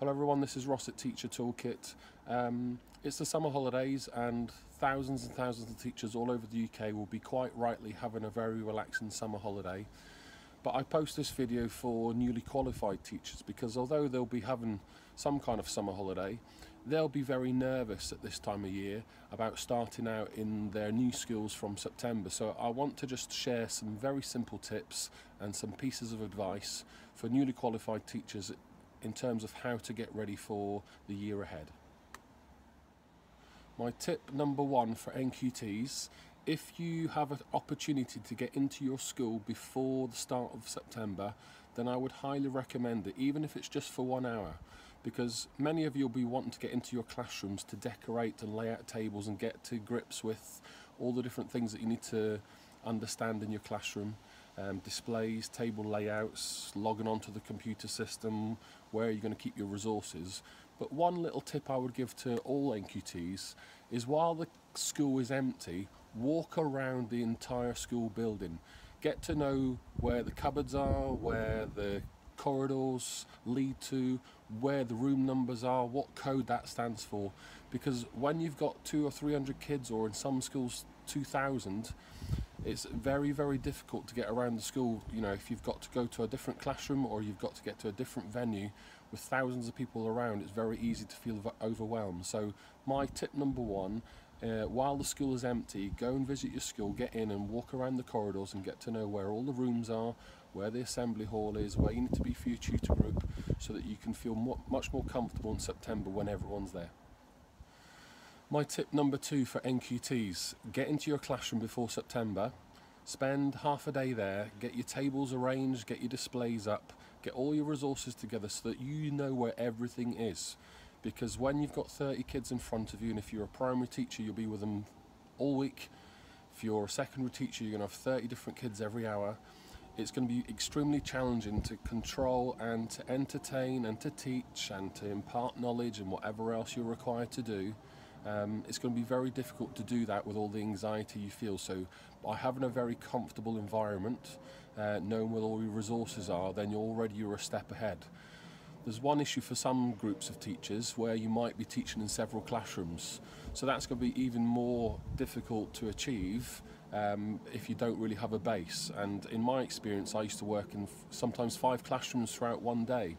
Hello everyone, this is Ross at Teacher Toolkit. It's the summer holidays and thousands of teachers all over the UK will be quite rightly having a very relaxing summer holiday. But I post this video for newly qualified teachers because although they'll be having some kind of summer holiday, they'll be very nervous at this time of year about starting out in their new skills from September. So I want to just share some very simple tips and some pieces of advice for newly qualified teachers in terms of how to get ready for the year ahead. My tip number one for NQTs, if you have an opportunity to get into your school before the start of September, then I would highly recommend it, even if it's just for 1 hour, because many of you will be wanting to get into your classrooms to decorate and lay out tables and get to grips with all the different things that you need to understand in your classroom. Displays, table layouts, logging onto the computer system, where you're going to keep your resources. But one little tip I would give to all NQTs is while the school is empty, walk around the entire school building. Get to know where the cupboards are, where the corridors lead to, where the room numbers are, what code that stands for. Because when you've got 200 or 300 kids, or in some schools 2,000, it's very, very difficult to get around the school, you know, if you've got to go to a different classroom or you've got to get to a different venue with thousands of people around. It's very easy to feel overwhelmed. So my tip number one, while the school is empty, go and visit your school, get in and walk around the corridors and get to know where all the rooms are, where the assembly hall is, where you need to be for your tutor group, so that you can feel much more comfortable in September when everyone's there. My tip number two for NQTs, get into your classroom before September, spend half a day there, get your tables arranged, get your displays up, get all your resources together so that you know where everything is. Because when you've got 30 kids in front of you, and if you're a primary teacher you'll be with them all week, if you're a secondary teacher you're going to have 30 different kids every hour. It's going to be extremely challenging to control and to entertain and to teach and to impart knowledge and whatever else you're required to do. It's going to be very difficult to do that with all the anxiety you feel, so by having a very comfortable environment, knowing where all your resources are, then you're already a step ahead. There's one issue for some groups of teachers where you might be teaching in several classrooms, so that's going to be even more difficult to achieve if you don't really have a base. And in my experience, I used to work in sometimes 5 classrooms throughout one day.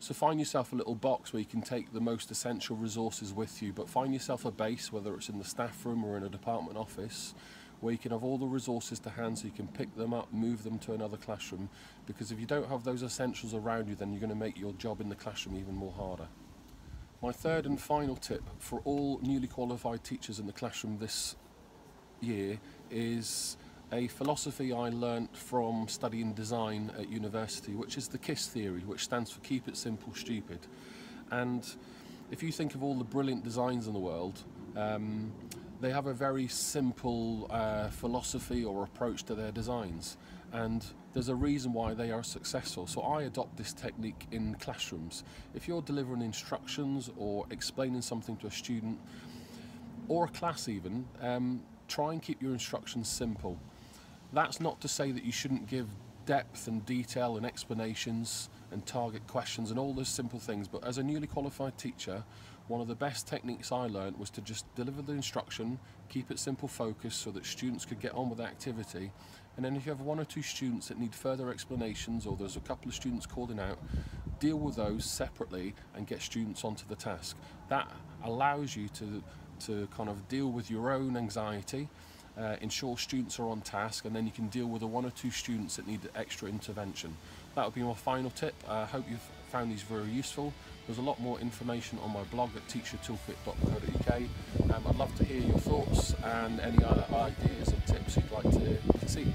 So find yourself a little box where you can take the most essential resources with you, but find yourself a base, whether it's in the staff room or in a department office, where you can have all the resources to hand so you can pick them up, move them to another classroom, because if you don't have those essentials around you, then you're going to make your job in the classroom even more harder. My third and final tip for all newly qualified teachers in the classroom this year is a philosophy I learnt from studying design at university, which is the KISS theory, which stands for Keep It Simple, Stupid. And if you think of all the brilliant designs in the world, they have a very simple philosophy or approach to their designs, and there's a reason why they are successful. So I adopt this technique in classrooms. If you're delivering instructions or explaining something to a student or a class even, try and keep your instructions simple. That's not to say that you shouldn't give depth and detail and explanations and target questions and all those simple things, but as a newly qualified teacher, one of the best techniques I learned was to just deliver the instruction, keep it simple focused so that students could get on with the activity, and then if you have 1 or 2 students that need further explanations, or there's a couple of students calling out, deal with those separately and get students onto the task. That allows you to kind of deal with your own anxiety, ensure students are on task, and then you can deal with the 1 or 2 students that need extra intervention. That would be my final tip. I hope you've found these very useful. There's a lot more information on my blog at teachertoolkit.co.uk. I'd love to hear your thoughts and any other ideas and tips you'd like to see.